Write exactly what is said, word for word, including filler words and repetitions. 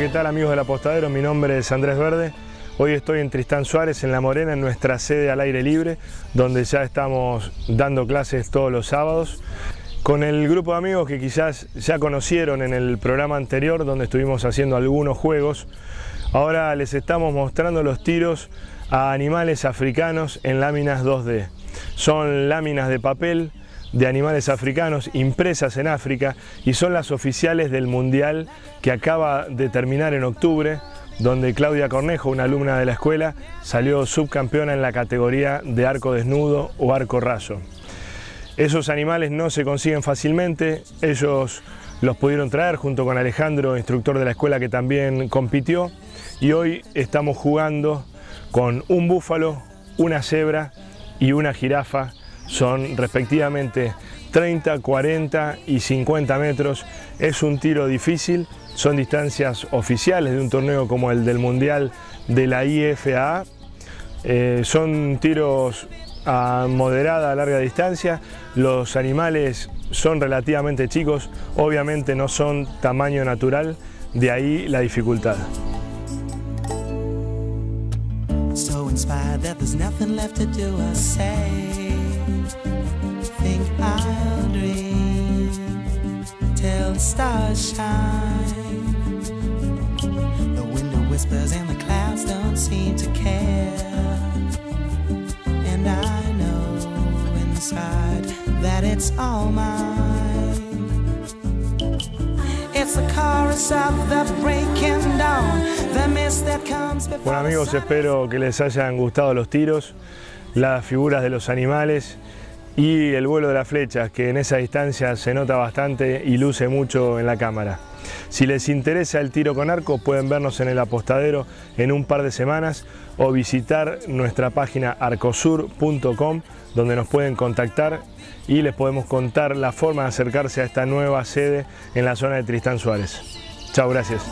¿qué tal amigos de La Postadero? Mi nombre es Andrés Verde. Hoy estoy en Tristán Suárez, en La Morena, en nuestra sede al aire libre, donde ya estamos dando clases todos los sábados, con el grupo de amigos que quizás ya conocieron en el programa anterior, donde estuvimos haciendo algunos juegos. Ahora les estamos mostrando los tiros a animales africanos en láminas dos D. Son láminas de papel de animales africanos impresas en África y son las oficiales del Mundial que acaba de terminar en octubre, donde Claudia Cornejo, una alumna de la escuela, salió subcampeona en la categoría de arco desnudo o arco raso. Esos animales no se consiguen fácilmente, ellos los pudieron traer junto con Alejandro, instructor de la escuela que también compitió, y hoy estamos jugando con un búfalo, una cebra y una jirafa. Son respectivamente treinta, cuarenta y cincuenta metros. Es un tiro difícil, son distancias oficiales de un torneo como el del Mundial de la I F A A. Eh, son tiros a moderada, a larga distancia. Los animales son relativamente chicos, obviamente no son tamaño natural, de ahí la dificultad. So inspired that there's nothing left to do or say. Think I'll dream till the stars shine. The window whispers and the clouds don't seem to care. And I know inside that it's all mine. It's the chorus of the breaking dawn. Bueno amigos, espero que les hayan gustado los tiros, las figuras de los animales y el vuelo de las flechas, que en esa distancia se nota bastante y luce mucho en la cámara. Si les interesa el tiro con arco, pueden vernos en el Apostadero en un par de semanas o visitar nuestra página arcosur punto com, donde nos pueden contactar y les podemos contar la forma de acercarse a esta nueva sede en la zona de Tristán Suárez. Chao, gracias.